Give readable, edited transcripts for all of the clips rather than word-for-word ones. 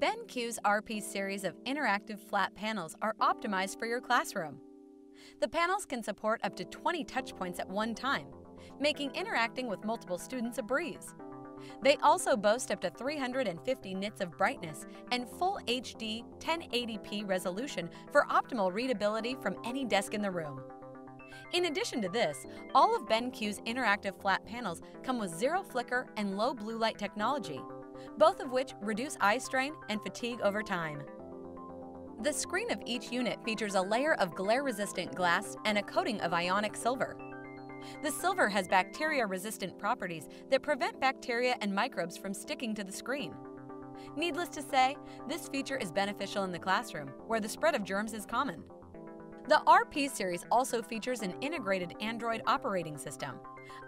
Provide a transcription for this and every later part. BenQ's RP series of interactive flat panels are optimized for your classroom. The panels can support up to 20 touchpoints at one time, making interacting with multiple students a breeze. They also boast up to 350 nits of brightness and full HD 1080p resolution for optimal readability from any desk in the room. In addition to this, all of BenQ's interactive flat panels come with zero flicker and low blue light technology, both of which reduce eye strain and fatigue over time. The screen of each unit features a layer of glare-resistant glass and a coating of ionic silver. The silver has bacteria-resistant properties that prevent bacteria and microbes from sticking to the screen. Needless to say, this feature is beneficial in the classroom, where the spread of germs is common. The RP series also features an integrated Android operating system,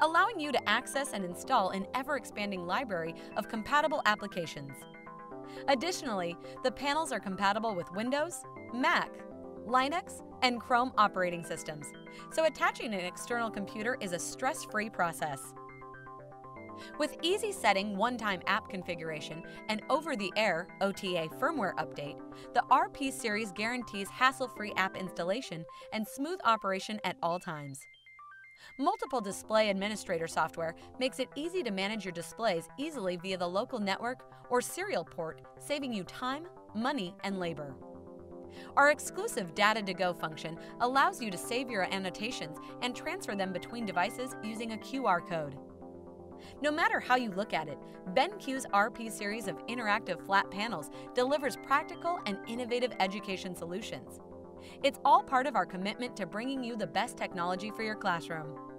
allowing you to access and install an ever-expanding library of compatible applications. Additionally, the panels are compatible with Windows, Mac, Linux, and Chrome operating systems, so attaching an external computer is a stress-free process. With easy setting one-time app configuration and over-the-air OTA firmware update, the RP series guarantees hassle-free app installation and smooth operation at all times. Multiple display administrator software makes it easy to manage your displays easily via the local network or serial port, saving you time, money, and labor. Our exclusive Data2Go function allows you to save your annotations and transfer them between devices using a QR code. No matter how you look at it, BenQ's RP series of interactive flat panels delivers practical and innovative education solutions. It's all part of our commitment to bringing you the best technology for your classroom.